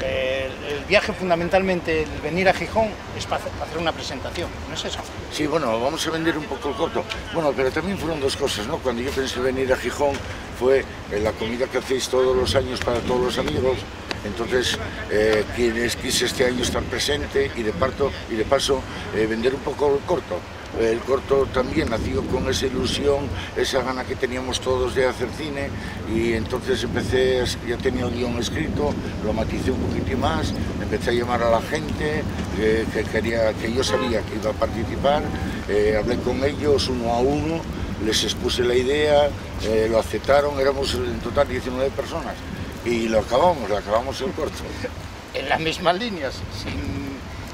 Porque el viaje, fundamentalmente, el venir a Gijón es para hacer una presentación, ¿no es eso? Sí, bueno, vamos a vender un poco el corto. Bueno, pero también fueron dos cosas, ¿no? Cuando yo pensé venir a Gijón fue la comida que hacéis todos los años para todos los amigos. Entonces, quise este año estar presente y de paso vender un poco el corto. El corto también nació con esa ilusión, esa gana que teníamos todos de hacer cine, y entonces empecé, ya tenía el guión escrito, lo maticé un poquitín más, empecé a llamar a la gente que yo sabía que iba a participar, hablé con ellos uno a uno, les expuse la idea, lo aceptaron, éramos en total 19 personas y lo acabamos el corto. En las mismas líneas,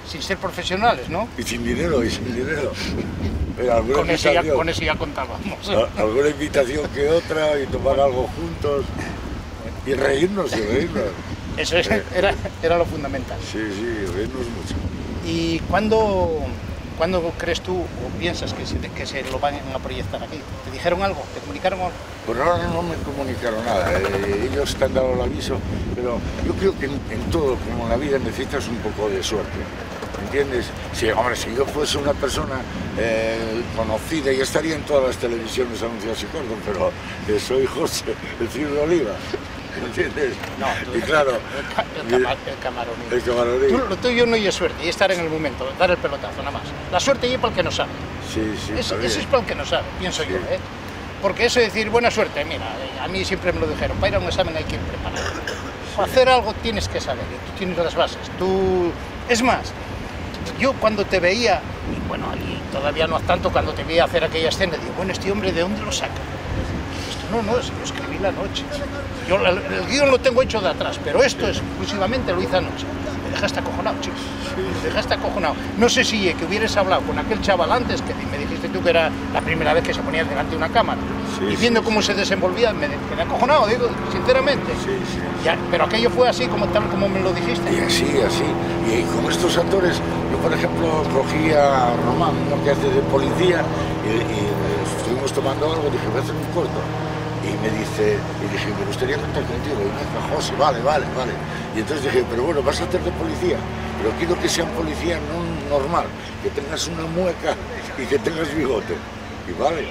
sin ser profesionales, ¿no? Y sin dinero, Con eso ya contábamos. Alguna invitación que otra, y tomar algo juntos, y reírnos. Eso era lo fundamental. Sí, sí, reírnos mucho. ¿Y cuándo crees tú o piensas que se lo van a proyectar aquí? ¿Te dijeron algo? ¿Te comunicaron algo? Por ahora no me comunicaron nada, ellos te han dado el aviso, pero yo creo que en todo, como en la vida, necesitas un poco de suerte. ¿Entiendes? Sí, hombre, si yo fuese una persona conocida, y estaría en todas las televisiones anunciadas y corto, pero soy José, el tío de Oliva, ¿entiendes? No, tú, y claro, el camaronín. El camaronín. Tú, lo tuyo no es suerte, y estar en el momento, dar el pelotazo, nada más. La suerte es para el que no sabe. Sí, sí. Eso es para el que no sabe, pienso sí. Yo, ¿eh? Porque eso de decir buena suerte, mira, a mí siempre me lo dijeron, para ir a un examen hay que ir preparado. Para hacer algo tienes que saber, tú tienes las bases, tú... Es más, yo cuando te veía, y bueno, y todavía no tanto, cuando te veía hacer aquella escena, digo, bueno, este hombre, ¿de dónde lo saca? Esto no, lo escribí la noche. Yo el guión lo tengo hecho de atrás, pero esto exclusivamente lo hice anoche. Me dejaste acojonado, chicos, me dejaste acojonado. No sé si que hubieras hablado con aquel chaval antes, que me dijiste tú que era la primera vez que se ponía delante de una cámara, y viendo cómo se desenvolvía, me quedé acojonado, digo, sinceramente. Ya, pero aquello fue así, como tal como me lo dijiste. Y así. Y con estos actores, yo por ejemplo cogí a Román, ¿no?, que hace de policía, y estuvimos tomando algo, dije, voy a hacer un corto. Y dije, me gustaría contar contigo. Y me dijo, José, vale. Y entonces dije, pero bueno, vas a hacer de policía, pero quiero que sea un policía no normal, que tengas una mueca y que tengas bigote. Y vale,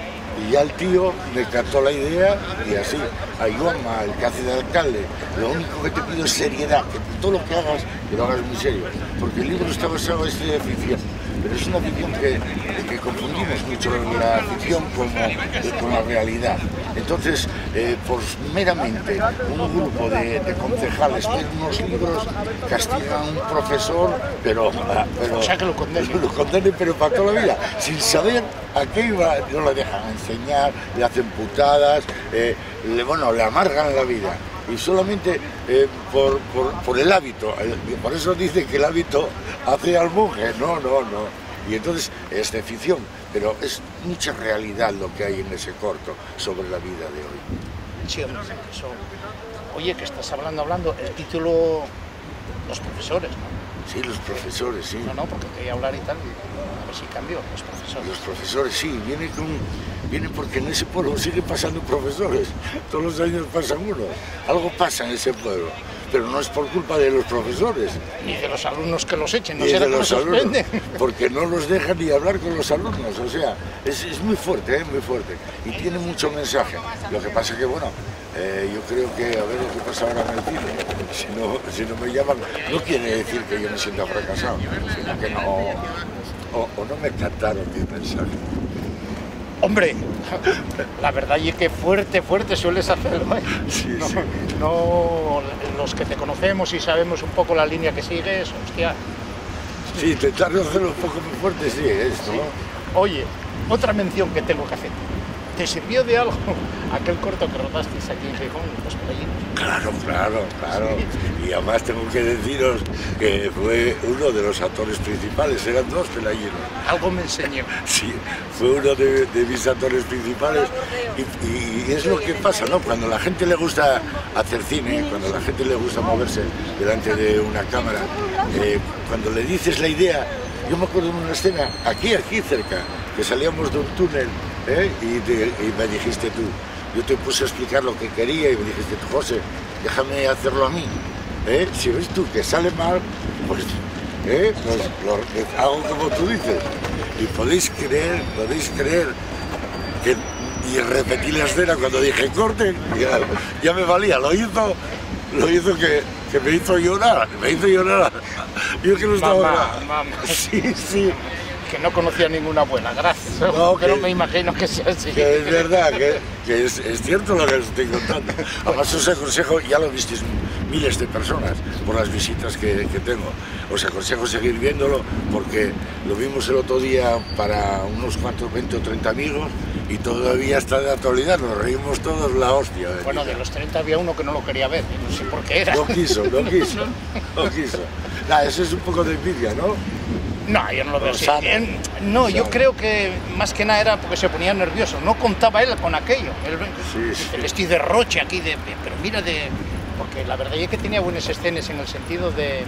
y ya el tío me encantó la idea, y así. A Ioma, el que hace de alcalde, lo único que te pido es seriedad, que todo lo que hagas, que lo hagas muy serio. Porque el libro está basado en esta ficción, pero es una ficción que confundimos mucho la ficción con la realidad. Entonces, pues meramente un grupo de concejales ven unos libros, castigan a un profesor, pero o sea, que lo condenen, pero para toda la vida, sin saber a qué iba. No lo dejan enseñar, le hacen putadas, le amargan la vida. Y solamente por el hábito, por eso dicen que el hábito hace al monje, no. Y entonces es de ficción, pero es mucha realidad lo que hay en ese corto sobre la vida de hoy. Sí, eso. Oye, que estás hablando, el título, los profesores, ¿no? Sí, los profesores, sí. No, porque quería hablar y tal, a ver si cambió, los profesores. Los profesores, sí, viene porque en ese pueblo siguen pasando profesores, todos los años pasan uno, algo pasa en ese pueblo. Pero no es por culpa de los profesores. Ni de los alumnos que los echen, no será que los suspenden. Porque no los dejan ni hablar con los alumnos, o sea, es muy fuerte, muy fuerte. Y tiene mucho mensaje. Lo que pasa que, bueno, yo creo que, a ver lo que pasa ahora en el cine, si no me llaman, no quiere decir que yo me sienta fracasado, sino que no, o no me captaron mi mensaje. Hombre, la verdad es que fuerte sueles hacerlo, ¿eh? Sí, no, sí. No, los que te conocemos y sabemos un poco la línea que sigues, hostia. Sí, intentar hacerlo un poco muy fuerte, sí, esto. Sí. ¿No? Oye, otra mención que tengo que hacer. ¿Te sirvió de algo aquel corto que rodasteis aquí en Gijón, en Los Playinos? Claro. Sí. Y además tengo que deciros que fue uno de los actores principales, eran dos pelayeros. Algo me enseñó. Sí, fue uno de mis actores principales. Y es lo que pasa, ¿no? Cuando a la gente le gusta hacer cine, cuando a la gente le gusta moverse delante de una cámara, cuando le dices la idea... Yo me acuerdo de una escena, aquí cerca, que salíamos de un túnel, ¿eh? Y me dijiste tú, yo te puse a explicar lo que quería y me dijiste tú, José, déjame hacerlo a mí. Si ves tú que sale mal, pues hago como tú dices. Y podéis creer que, y repetí la escena cuando dije corten, ya me valía, lo hizo que me hizo llorar. Yo que no estaba... Mamá. Sí. Que no conocía ninguna buena, gracias. No, que no me imagino que sea así. Que es verdad, que es cierto lo que os estoy contando. Además os aconsejo, ya lo visteis miles de personas por las visitas que tengo. Os aconsejo seguir viéndolo porque lo vimos el otro día para unos 20 o 30 amigos y todavía está de actualidad, nos reímos todos la hostia. Bueno, de los 30 había uno que no lo quería ver, no sé por qué era. No quiso. Nada, eso es un poco de envidia, ¿no? No, yo no lo veo así. No, yo creo que más que nada era porque se ponía nervioso. No contaba él con aquello. El estoy de roche aquí, pero mira, porque la verdad es que tenía buenas escenas en el sentido del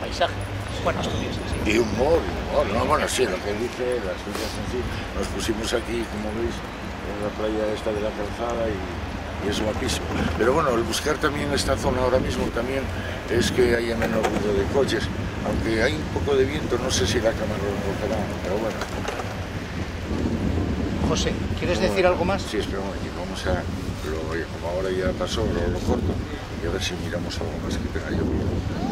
paisaje. Bueno, estudios así. Y humor. No, bueno, sí, lo que dice, las cosas así. Nos pusimos aquí, como veis, en la playa esta de la Calzada y es guapísimo. Pero bueno, el buscar también esta zona ahora mismo también es que haya menos ruido de coches. Aunque hay un poco de viento, no sé si la cámara lo enfocará, pero bueno. José, ¿quieres decir algo más? Sí, espera un momento, como ahora ya pasó, lo corto y a ver si miramos algo más que tenga yo.